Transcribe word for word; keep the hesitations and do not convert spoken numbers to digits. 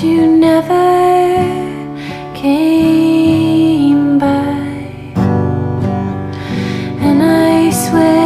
but you never came by, and I swear